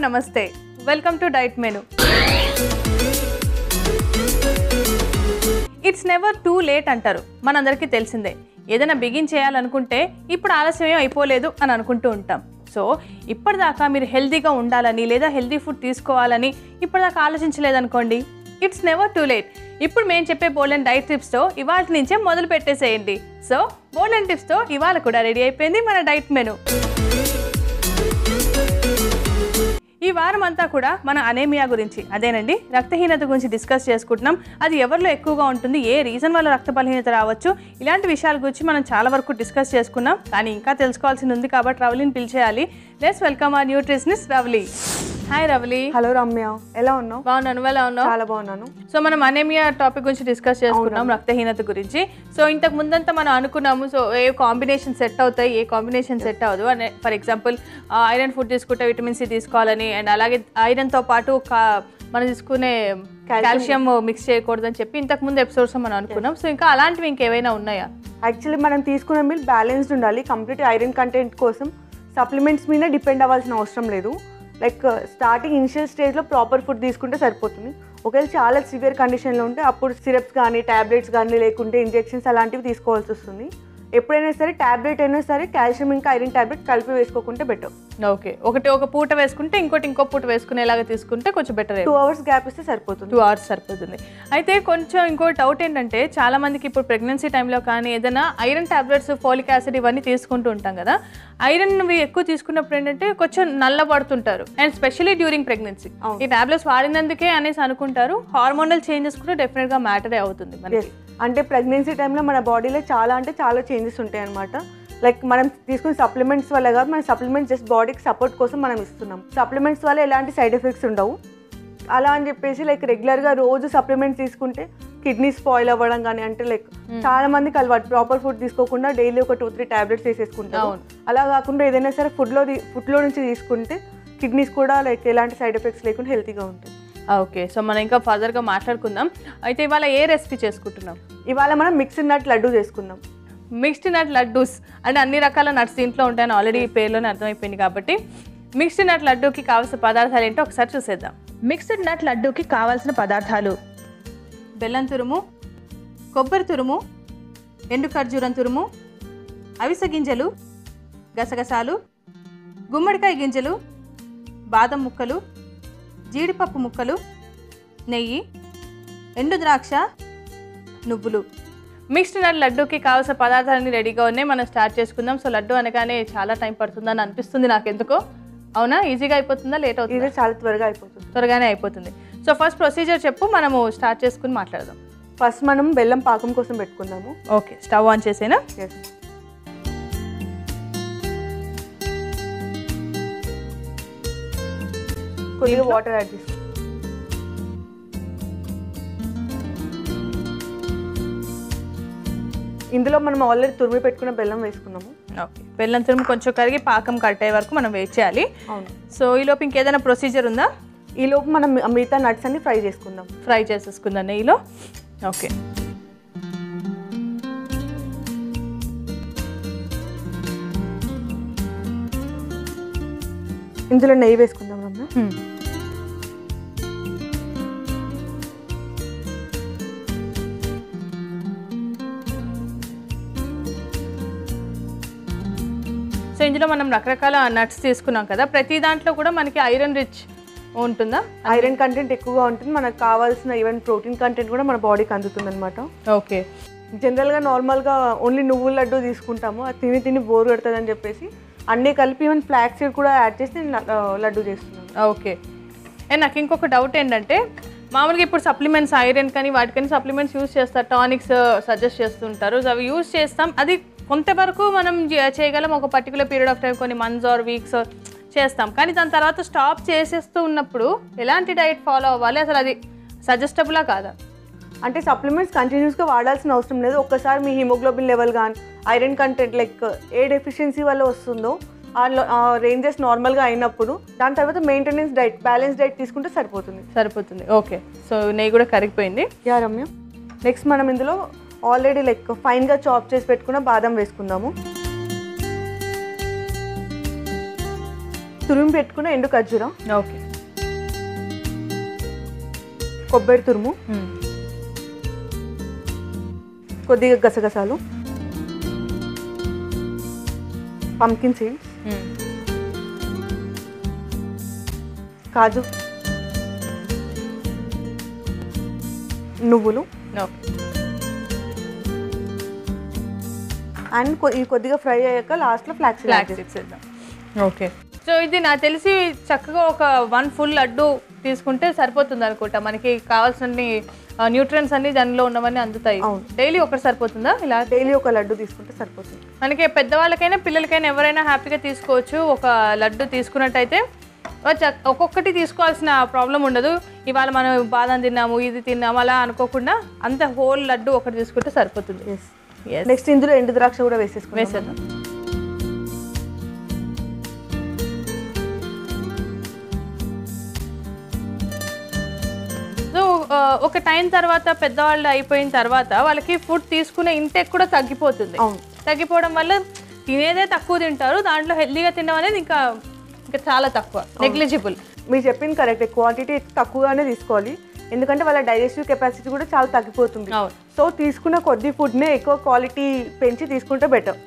नमस्ते, welcome to diet menu. It's never too late अंटारू मनंदरिकी तेलिसिंदे। ఏదైనా బిగిన్ చేయాలనుకుంటే ఇప్పుడు ఆలస్యం అయిపోలేదు అని అనుకుంటూ ఉంటాం। సో ఇప్పటిదాకా మీరు హెల్తీగా ఉండాలని లేదా హెల్తీ ఫుడ్ తీసుకోవాలని ఇప్పటిదాకా ఆలోచించలేదనుకోండి, ఇట్స్ నెవర్ టూ లేట్। ఇప్పుడు నేను చెప్పే బోల్డెన్ డైట్ టిప్స్తో ఇవాల్టి నుంచే మొదలు పెట్టేసేయండి। సో బోల్డెన్ టిప్స్తో ఇవాళ కూడా రెడీ అయిపోయింది మన డైట్ మెనూ। ఈ వారం అంతా కూడా మన అనేమియా గురించి, అదేనండి రక్తహీనత గురించి డిస్కస్ చేసుకుంటున్నాం। అది ఎవరిలో ఎక్కువగా ఉంటుంది, ఏ రీజన్ వల్ల రక్త బలహీనత రావచ్చు, ఇలాంటి విషయాల గురించి మనం చాలా వరకు డిస్కస్ చేసుకున్నాం। కానీ ఇంకా తెలుసుకోవాల్సింది ఉంది కాబట్టి రవలిని పిలిచేయాలి। Let's welcome our nutritionist Ravali. Hi Ravali. Hello Ramya, ఎలా ఉన్నావు? బాగున్నాను, ఎలా ఉన్నావు? చాలా బాగున్నాను। సో మనం అనేమియా టాపిక్ గురించి డిస్కస్ చేసుకున్నాం, రక్తహీనత గురించి। సో ఇంతకు ముందంతా మనం అనుకున్నాము, సో ఏ కాంబినేషన్ సెట్ అవుతాయి, ఏ కాంబినేషన్ సెట్ అవ్వదు అని। ఫర్ ఎగ్జాంపుల్ ఐరన్ ఫుడ్ తీసుకుంటే విటమిన్ సి తీసుకోవాలని, అండ్ అలాగే ఐరన్తో పాటు మనం తీసుకునే కాల్షియం మిక్స్ చేయకూడదని చెప్పి ఇంతకు ముందు ఎపిసోడ్స్ మనం అనుకున్నాం। సో ఇంకా అలాంటివి ఇంకేమైనా ఉన్నాయా? యాక్చువల్లీ మనం తీసుకునే మీల్ బ్యాలెన్స్డ్ ఉండాలి। కంప్లీట్ ఐరన్ కంటెంట్ కోసం సప్లిమెంట్స్ మీద డిపెండ్ అవ్వాల్సిన అవసరం లేదు। లైక్ స్టార్టింగ్ ఇనిషియల్ స్టేజ్లో ప్రాపర్ ఫుడ్ తీసుకుంటే సరిపోతుంది। ఒకవేళ చాలా సివియర్ కండిషన్లో ఉంటే అప్పుడు సిరప్స్ కానీ ట్యాబ్లెట్స్ కానీ లేకుంటే ఇంజెక్షన్స్ అలాంటివి తీసుకోవాల్సి వస్తుంది। ఎప్పుడైనా సరే ట్యాబ్లెట్ అయినా సరే కాల్షియం ఇంకా ఐరన్ ట్యాబ్లెట్ కలిపి వేసుకోకుంటే బెటర్। ఓకే, ఒకటి ఒక పూట వేసుకుంటే ఇంకో పూట వేసుకునేలాగా తీసుకుంటే కొంచెం బెటర్। 2 hours గ్యాప్ ఇస్తే సరిపోతుంది। 2 hours సరిపోతుంది। అయితే కొంచెం ఇంకో డౌట్ ఏంటంటే, చాలా మందికి ఇప్పుడు ప్రెగ్నెన్సీ టైంలో కానీ ఏదైనా ఐరన్ ట్యాబ్లెట్స్, ఫోలిక్ యాసిడ్ ఇవన్నీ తీసుకుంటూ ఉంటాం కదా, ఐరన్ ఎక్కువ తీసుకున్నప్పుడు ఏంటంటే కొంచెం నల్లబడుతుంటారు, అండ్ స్పెషలీ డ్యూరింగ్ ప్రెగ్నెన్సీ ఈ ట్యాబ్లెట్స్ వాడినందుకే అనేసి అనుకుంటారు। హార్మోనల్ చేంజెస్ కూడా డెఫినెట్ గా మ్యాటరే అవుతుంది మనకి। అంటే ప్రెగ్నెన్సీ టైంలో మన బాడీలో చాలా చేంజెస్ ఉంటాయి అన్నమాట। లైక్ మనం తీసుకునే సప్లిమెంట్స్ వల్ల కాదు, మన సప్లిమెంట్స్ జస్ట్ బాడీకి సపోర్ట్ కోసం మనం ఇస్తున్నాం। సప్లిమెంట్స్ వల్ల ఎలాంటి సైడ్ ఎఫెక్ట్స్ ఉండవు అలా అని చెప్పేసి లైక్ రెగ్యులర్గా రోజు సప్లిమెంట్స్ తీసుకుంటే కిడ్నీ స్పాయిల్ అవ్వడం కానీ, అంటే లైక్ చాలా మందికి అలవాటు ప్రాపర్ ఫుడ్ తీసుకోకుండా డైలీ ఒక 2-3 ట్యాబ్లెట్స్ వేసేసుకుంటాం। అలా కాకుండా ఏదైనా సరే ఫుడ్లో నుంచి తీసుకుంటే కిడ్నీస్ కూడా లైక్ ఎలాంటి సైడ్ ఎఫెక్ట్స్ లేకుండా హెల్తీగా ఉంటాయి। ఓకే, సో మనం ఇంకా ఫర్దర్గా మాట్లాడుకుందాం। అయితే ఇవాళ ఏ రెసిపీ చేసుకుంటున్నాం? ఇవాళ మనం మిక్స్డ్ నట్ లడ్డు చేసుకుందాం। మిక్స్డ్ నట్ లడ్డూస్ అంటే అన్ని రకాల నట్స్ దీంట్లో ఉంటాయని ఆల్రెడీ ఈ పేరులోనే అర్థమైపోయింది కాబట్టి మిక్స్డ్ నట్ లడ్డూకి కావాల్సిన పదార్థాలు ఏంటో ఒకసారి చూసేద్దాం। మిక్స్డ్ నట్ లడ్డూకి కావాల్సిన పదార్థాలు: బెల్లం తురుము, కొబ్బరి తురుము, ఎండు ఖర్జూరం తురుము, అవిసె గింజలు, గసగసాలు, గుమ్మడికాయ గింజలు, బాదం ముక్కలు, జీడిపప్పు ముక్కలు, నెయ్యి, ఎండు ద్రాక్ష, నువ్వులు। మిక్స్డ్ నట్ లడ్డూకి కావాల్సిన పదార్థాలన్నీ రెడీగా ఉన్నాయి, మనం స్టార్ట్ చేసుకుందాం। సో లడ్డు అనగానే చాలా టైం పడుతుందని అనిపిస్తుంది నాకెందుకో, అవునా? ఈజీగా అయిపోతుందా, లేట్ అవుతుందా? చాలా త్వరగా అయిపోతుంది, త్వరగానే అయిపోతుంది। సో ఫస్ట్ ప్రొసీజర్ చెప్పు, మనము స్టార్ట్ చేసుకుని మాట్లాడదాం। ఫస్ట్ మనం బెల్లం పాకం కోసం పెట్టుకుందాము। ఓకే, స్టవ్ ఆన్ చేసేనా? కొద్దిగా వాటర్ యాడ్ చేసి ఇందులో మనం ఆల్రెడీ తురిమి పెట్టుకున్న బెల్లం వేసుకున్నాము। ఓకే, బెల్లం తురుము కొంచెం కరిగి పాకం కట్టే వరకు మనం వెయిట్ చేయాలి। అవును, సో ఈలోపు ఇంకేదైనా ప్రొసీజర్ ఉందా? ఈలోపు మనం మిగతా నట్స్ అన్ని ఫ్రై చేసుకుందాం, ఫ్రై చేసేసుకుందాం నెయ్యిలో। ఓకే, ఇందులో నెయ్యి వేసుకుందాం అమ్మ। సో ఇందులో మనం రకరకాల నట్స్ తీసుకున్నాం కదా, ప్రతి దాంట్లో కూడా మనకి ఐరన్ రిచ్ ఉంటుందా? ఐరన్ కంటెంట్ ఎక్కువగా ఉంటుంది, మనకు కావాల్సిన ఈవెన్ ప్రోటీన్ కంటెంట్ కూడా మన బాడీకి అందుతుంది అనమాట। ఓకే, జనరల్గా నార్మల్గా ఓన్లీ నువ్వుల లడ్డు తీసుకుంటాము, అది తిని బోర్ పెడుతుంది అని చెప్పేసి అన్నీ కలిపి ఈవెన్ ఫ్లాక్స్ సీడ్ కూడా యాడ్ చేసి లడ్డు చేస్తున్నాను। ఓకే, అండ్ నాకు ఇంకొక డౌట్ ఏంటంటే, మామూలుగా ఇప్పుడు సప్లిమెంట్స్ ఐరన్ కానీ వాటికని సప్లిమెంట్స్ యూజ్ చేస్తారు, టానిక్స్ సజెస్ట్ చేస్తుంటారు, అవి యూజ్ చేస్తాం। అది కొంతవరకు మనం చేయగలం, ఒక పర్టికులర్ పీరియడ్ ఆఫ్ టైం కొన్ని మంత్స్ ఆర్ వీక్స్ చేస్తాం, కానీ దాని తర్వాత స్టాప్ చేసేస్తూ ఉన్నప్పుడు ఎలాంటి డైట్ ఫాలో అవ్వాలి, అసలు అది సజెస్టబులా కాదా? అంటే సప్లిమెంట్స్ కంటిన్యూస్గా వాడాల్సిన అవసరం లేదు। ఒక్కసారి మీ హిమోగ్లోబిన్ లెవెల్ కానీ ఐరన్ కంటెంట్ లైక్ ఏ డెఫిషియన్సీ వల్ల వస్తుందో ఆ రేంజెస్ నార్మల్గా అయినప్పుడు దాని తర్వాత మెయింటెనెన్స్ డైట్, బ్యాలెన్స్ డైట్ తీసుకుంటే సరిపోతుంది, సరిపోతుంది। ఓకే, సో నెయ్యి కూడా కరిగిపోయింది రమ్య। నెక్స్ట్ మనం ఇందులో ఆల్రెడీ లైక్ ఫైన్గా చాప్ చేసి పెట్టుకున్న బాదం వేసుకుందాము। తురుము పెట్టుకున్న ఎండు ఖర్జూరం ఓకే కొబ్బరి తురుము కొద్దిగా గసగసాలు పంకిన్ సీడ్స్ కాజు నువ్వులు అండ్ కొద్దిగా ఫ్రై అయ్యాక లాస్ట్ లో ఫ్లాక్స్ సీడ్స్ వేద్దాం ఓకే సో ఇది నాకు తెలిసి చక్కగా ఒక వన్ ఫుల్ లడ్డు తీసుకుంటే సరిపోతుంది అనుకుంటా మనకి కావాల్సిన న్యూట్రియన్స్ అన్ని దానిలో ఉన్నవన్నీ అందుతాయి డైలీ ఒకటి సరిపోతుందా ఇలా డైలీ ఒక లడ్డు తీసుకుంటే సరిపోతుంది మనకి పెద్దవాళ్ళకైనా పిల్లలకైనా ఎవరైనా హ్యాపీగా తీసుకోవచ్చు ఒక లడ్డు తీసుకున్నట్టయితే ఒక్కొక్కటి తీసుకోవాల్సిన ప్రాబ్లం ఉండదు ఇవాళ మనం బాదం తిన్నాము ఇది తిన్నాము అలా అనుకోకుండా అంత హోల్ లడ్డు ఒకటి తీసుకుంటే సరిపోతుంది నెక్స్ట్ ఇందులో ఎండు ద్రాక్ష కూడా వేసేద్దాం సో ఒక టైం తర్వాత పెద్దవాళ్ళు అయిపోయిన తర్వాత వాళ్ళకి ఫుడ్ తీసుకునే ఇంటెక్ కూడా తగ్గిపోతుంది తగ్గిపోవడం వల్ల తినేదే తక్కువ తింటారు దాంట్లో హెల్తీగా తినడం అనేది ఇంకా ఇంకా చాలా తక్కువ నెగ్లిజిబుల్ మీరు చెప్పింది కరెక్ట్ క్వాంటిటీ తక్కువగానే తీసుకోవాలి ఎందుకంటే వాళ్ళ డైజెస్టివ్ కెపాసిటీ కూడా చాలా తగ్గిపోతుంది సో తీసుకున్న కొద్ది ఫుడ్నే ఎక్కువ క్వాలిటీ పెంచి తీసుకుంటే బెటర్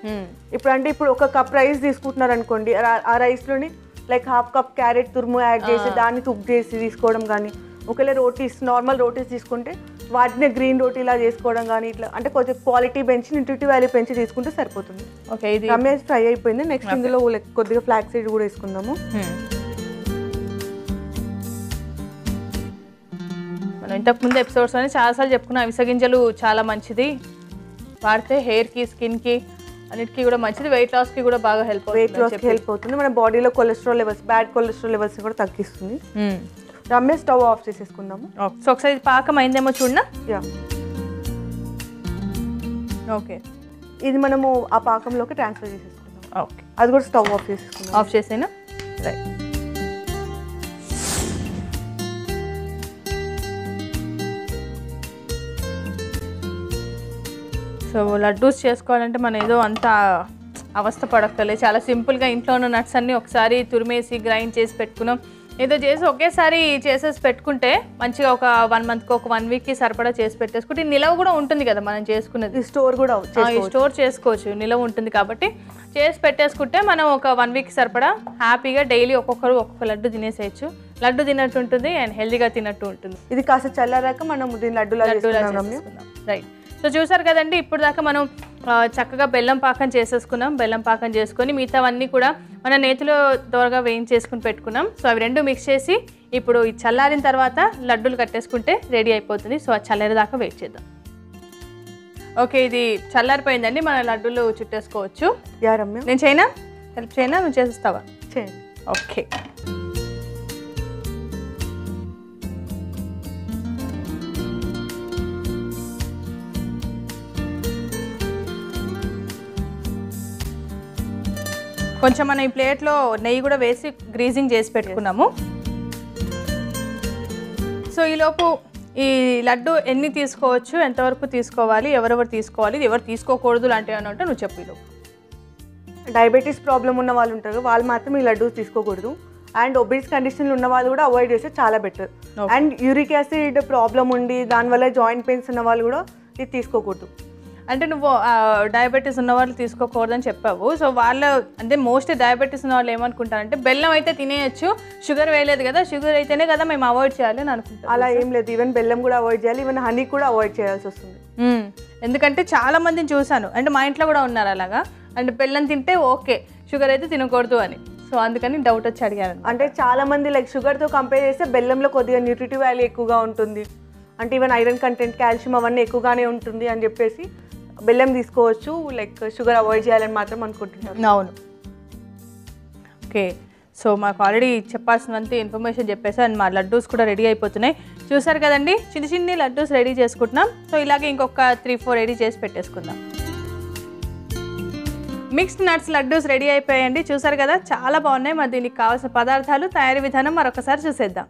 ఇప్పుడు అంటే ఇప్పుడు ఒక కప్ రైస్ తీసుకుంటున్నారు అనుకోండి ఆ రైస్లోని లైక్ హాఫ్ కప్ క్యారెట్ తురుము యాడ్ చేసి దాన్ని కుక్ చేసి తీసుకోవడం కానీ ఒకవేళ రోటీస్ నార్మల్ రోటీస్ తీసుకుంటే వాటిని గ్రీన్ రోటీ ఇలా చేసుకోవడం కానీ ఇట్లా అంటే కొంచెం క్వాలిటీ పెంచి న్యూట్రిటివ్ వాల్యూ పెంచి తీసుకుంటే సరిపోతుంది ఓకే ఇది రమేష్ ఫ్రై అయిపోయింది నెక్స్ట్ ఇందులో కొద్దిగా ఫ్లాక్స్ సీడ్ కూడా వేసుకుందాము మనం ఇంతకుముందు ఎపిసోడ్స్లోనే చాలాసార్లు చెప్పుకున్నాం అవిసగింజలు చాలా మంచిది వాడితే హెయిర్కి స్కిన్కి అన్నిటికీ కూడా మంచిది వెయిట్ లాస్కి కూడా బాగా హెల్ప్ అవుతుంది మన బాడీలో cholesterol levels bad cholesterol levels కూడా తగ్గిస్తుంది రమ్మే స్టవ్ ఆఫ్ చేసేసుకుందాము సో ఒకసారి ఇది పాకం అయిందేమో చూడండి ఓకే ఇది మనము ఆ పాకంలోకి ట్రాన్స్ఫర్ చేసేసుకుందాం ఓకే అది కూడా స్టవ్ ఆఫ్ చేసేసుకుందాం ఆఫ్ చేసేనా రైట్ సో లడ్డూస్ చేసుకోవాలంటే మనం ఏదో అంత అవస్థ పడక్కలే చాలా సింపుల్గా ఇంట్లో ఉన్న నట్స్ అన్నీ ఒకసారి తురిమేసి గ్రైండ్ చేసి పెట్టుకున్నాం ఏదో చేసి ఒకేసారి చేసేసి పెట్టుకుంటే మంచిగా ఒక 1 monthకి ఒక 1 weekకి సరిపడా చేసి పెట్టేసుకుంటే నిలవ కూడా ఉంటుంది కదా మనం చేసుకున్నది స్టోర్ కూడా స్టోర్ చేసుకోవచ్చు నిలవ ఉంటుంది కాబట్టి చేసి పెట్టేసుకుంటే మనం ఒక 1 week సరిపడా హ్యాపీగా డైలీ ఒక్కొక్కరు ఒక్కొక్క లడ్డు తినేసేయచ్చు లడ్డు తినట్టు ఉంటుంది అండ్ హెల్దీగా తినట్టు ఉంటుంది ఇది కాస్త చల్లారాక మనం రైట్ సో చూసారు కదండి ఇప్పుడు దాకా మనం చక్కగా బెల్లం పాకం చేసేసుకున్నాం బెల్లం పాకం చేసుకొని మిగతావన్నీ కూడా మన నేతిలో దోరగా వేయించేసుకుని పెట్టుకున్నాం సో అవి రెండు మిక్స్ చేసి ఇప్పుడు ఈ చల్లారిన తర్వాత లడ్డూలు కట్టేసుకుంటే రెడీ అయిపోతుంది సో ఆ చల్లారి దాకా వెయిట్ చేద్దాం ఓకే ఇది చల్లారిపోయిందండి మన లడ్డూలు చుట్టేసుకోవచ్చు నేను చేయనా హెల్ప్ చేయనా నువ్వు చేసేస్తావా చేయండి ఓకే కొంచెం మనం ఈ ప్లేట్లో నెయ్యి కూడా వేసి గ్రీజింగ్ చేసి పెట్టుకున్నాము సో ఈలోపు ఈ లడ్డు ఎన్ని తీసుకోవచ్చు ఎంతవరకు తీసుకోవాలి ఎవరెవరు తీసుకోవాలి ఎవరు తీసుకోకూడదు లాంటివి అని అంటే నువ్వు చెప్పు ఈలోపు డయాబెటీస్ ప్రాబ్లం ఉన్న వాళ్ళు ఉంటారు వాళ్ళు మాత్రం ఈ లడ్డూస్ తీసుకోకూడదు అండ్ ఒబీస్ కండిషన్లు ఉన్న వాళ్ళు కూడా అవాయిడ్ చేస్తే చాలా better and uric acid problem ఉండి దానివల్ల జాయింట్ పెయిన్స్ ఉన్న వాళ్ళు కూడా ఇది తీసుకోకూడదు అంటే నువ్వు డయాబెటీస్ ఉన్న వాళ్ళు తీసుకోకూడదని చెప్పావు సో వాళ్ళు అంటే మోస్ట్లీ డయాబెటీస్ ఉన్న వాళ్ళు ఏమనుకుంటారంటే బెల్లం అయితే తినేయచ్చు షుగర్ వేయలేదు కదా షుగర్ అయితేనే కదా మేము అవాయిడ్ చేయాలి అని అనుకుంటాం అలా ఏం లేదు ఈవెన్ బెల్లం కూడా అవాయిడ్ చేయాలి ఈవెన్ హనీ కూడా అవాయిడ్ చేయాల్సి వస్తుంది ఎందుకంటే చాలా మందిని చూశాను అంటే మా ఇంట్లో కూడా ఉన్నారు అలాగా అంటే బెల్లం తింటే ఓకే షుగర్ అయితే తినకూడదు అని సో అందుకని డౌట్ వచ్చి అడిగాను అంటే చాలా మంది లైక్ షుగర్తో కంపేర్ చేస్తే బెల్లంలో కొద్దిగా న్యూట్రిటివ్ వాల్యూ ఎక్కువగా ఉంటుంది అంటే ఈవెన్ ఐరన్ కంటెంట్ కాల్షియం అవన్నీ ఎక్కువగానే ఉంటుంది అని చెప్పేసి బెల్లం తీసుకోవచ్చు లైక్ షుగర్ అవాయిడ్ చేయాలని మాత్రం అనుకుంటున్నాను అవును ఓకే సో మాకు ఆల్రెడీ చెప్పాల్సినంత ఇన్ఫర్మేషన్ చెప్పేసి అండ్ మా లడ్డూస్ కూడా రెడీ అయిపోతున్నాయి చూసారు కదండి చిన్న చిన్న లడ్డూస్ రెడీ చేసుకుంటున్నాం సో ఇలాగే ఇంకొక 3-4 రెడీ చేసి పెట్టేసుకుందాం మిక్స్డ్ నట్స్ లడ్డూస్ రెడీ అయిపోయాయండి చూసారు కదా చాలా బాగున్నాయి మరి దీనికి కావాల్సిన పదార్థాలు తయారీ విధానం మరొకసారి చూసేద్దాం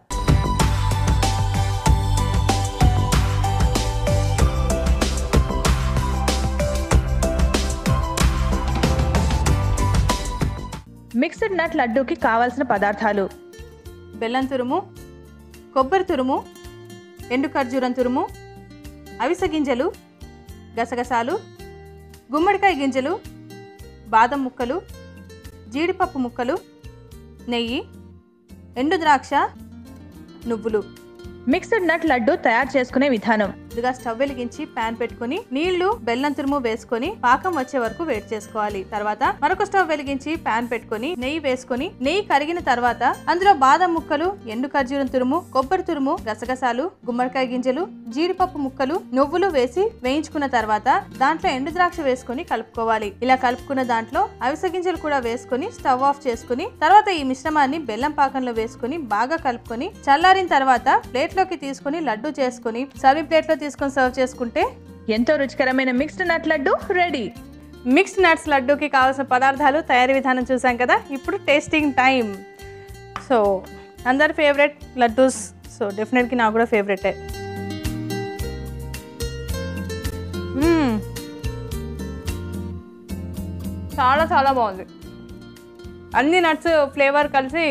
మిక్స్డ్ నట్ లడ్డూకి కావాల్సిన పదార్థాలు బెల్లం తురుము, కొబ్బరి తురుము, ఎండు ఖర్జూరం తురుము, అవిసె గింజలు, గసగసాలు, గుమ్మడికాయ గింజలు, బాదం ముక్కలు, జీడిపప్పు ముక్కలు, నెయ్యి, ఎండు ద్రాక్ష, నువ్వులు. మిక్స్డ్ నట్ లడ్డు తయారు చేసుకునే విధానం. ముందుగా స్టవ్ వెలిగించి ప్యాన్ పెట్టుకుని నీళ్లు, బెల్లం తురుము వేసుకుని పాకం వచ్చే వరకు వేడి చేసుకోవాలి. తర్వాత మరొక స్టవ్ వెలిగించి ప్యాన్ పెట్టుకుని నెయ్యి వేసుకుని నెయ్యి కరిగిన తర్వాత అందులో బాదం ముక్కలు, ఎండు ఖర్జూరం తురుము, కొబ్బరి తురుము, గసగసాలు, గుమ్మడికాయ గింజలు, జీడిపప్పు ముక్కలు, నువ్వులు వేసి వేయించుకున్న తర్వాత దాంట్లో ఎండు ద్రాక్ష వేసుకుని కలుపుకోవాలి. ఇలా కలుపుకున్న దాంట్లో అవిసె గింజలు కూడా వేసుకుని స్టవ్ ఆఫ్ చేసుకుని తర్వాత ఈ మిశ్రమాన్ని బెల్లం పాకంలో వేసుకుని బాగా కలుపుకొని చల్లారిన తర్వాత ప్లేట్ లోకి తీసుకుని లడ్డు చేసుకుని సర్వింగ్ ప్లేట్ లో తీసుకొని సర్వ్ చేసుకుంటే ఎంతో రుచికరమైన mixed nut laddu ready. Mixed nuts లడ్డూకి కావాల్సిన పదార్థాలు, తయారీ విధానం చూసాం కదా. ఇప్పుడు టేస్టింగ్ టైం. సో అందరి ఫేవరెట్ లడ్డూస్, సో డెఫినెట్గా నాకు కూడా ఫేవరెటే. చాలా చాలా బాగుంది. అన్ని నట్స్ ఫ్లేవర్ కలిసి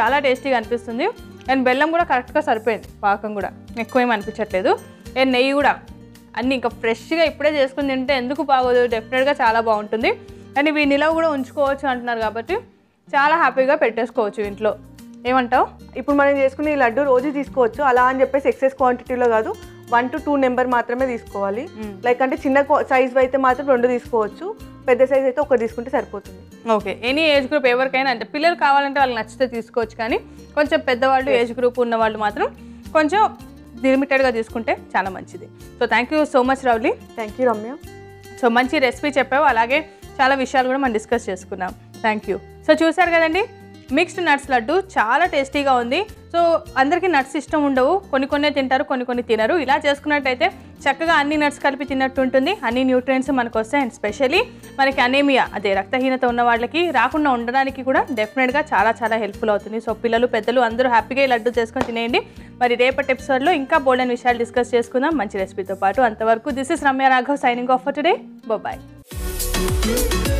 చాలా టేస్టీగా అనిపిస్తుంది. అండ్ బెల్లం కూడా కరెక్ట్గా సరిపోయింది, పాకం కూడా ఎక్కువేమీ అనిపించట్లేదు. అండ్ నెయ్యి కూడా అన్నీ ఇంకా ఫ్రెష్గా ఇప్పుడే చేసుకుని తింటే ఎందుకు బాగోదు, డెఫినెట్గా చాలా బాగుంటుంది. అండ్ ఇవి నిలవ కూడా ఉంచుకోవచ్చు అంటున్నారు కాబట్టి చాలా హ్యాపీగా పెట్టేసుకోవచ్చు ఇంట్లో. ఏమంటావు? ఇప్పుడు మనం చేసుకుని ఈ లడ్డు రోజు తీసుకోవచ్చు. అలా అని చెప్పేసి ఎక్సెస్ క్వాంటిటీలో కాదు, 1 to 2 నెంబర్ మాత్రమే తీసుకోవాలి. లైక్ అంటే చిన్న సైజు అయితే మాత్రం 2 తీసుకోవచ్చు, పెద్ద సైజ్ అయితే 1 తీసుకుంటే సరిపోతుంది. ఓకే, ఎనీ ఏజ్ గ్రూప్ ఎవరికైనా, అంటే పిల్లలు కావాలంటే వాళ్ళకి నచ్చితే తీసుకోవచ్చు. కానీ కొంచెం పెద్దవాళ్ళు, ఏజ్ గ్రూప్ ఉన్న వాళ్ళు మాత్రం కొంచెం లిమిటెడ్గా తీసుకుంటే చాలా మంచిది. So thank you so much Ravali. Thank you Ramya. So మంచి రెసిపీ చెప్పావు, అలాగే చాలా విషయాలు కూడా మనం డిస్కస్ చేసుకున్నాం. Thank you. సో చూసారు కదండి, మిక్స్డ్ నట్స్ లడ్డు చాలా టేస్టీగా ఉంది. సో అందరికీ నట్స్ ఇష్టం ఉండవు, కొన్ని కొన్ని తింటారు, కొన్ని కొన్ని తినరు. ఇలా చేసుకున్నట్టయితే చక్కగా అన్ని నట్స్ కలిపి తిన్నట్టు ఉంటుంది, అన్ని న్యూట్రియంట్స్ మనకు వస్తాయి. అండ్ స్పెషల్లీ మనకి అనేమియా, అదే రక్తహీనత ఉన్న వాళ్ళకి రాకుండా ఉండడానికి కూడా డెఫినెట్గా చాలా చాలా హెల్ప్ఫుల్ అవుతుంది. సో పిల్లలు, పెద్దలు అందరూ హ్యాపీగా ఈ లడ్డు చేసుకొని తినేయండి. మరి రేపటి ఎపిసోడ్లో ఇంకా బోల్డెన్ విషయాలు డిస్కస్ చేసుకుందాం మంచి రెసిపీతో పాటు. అంతవరకు this is Ramya Raghav signing off for today. Bye.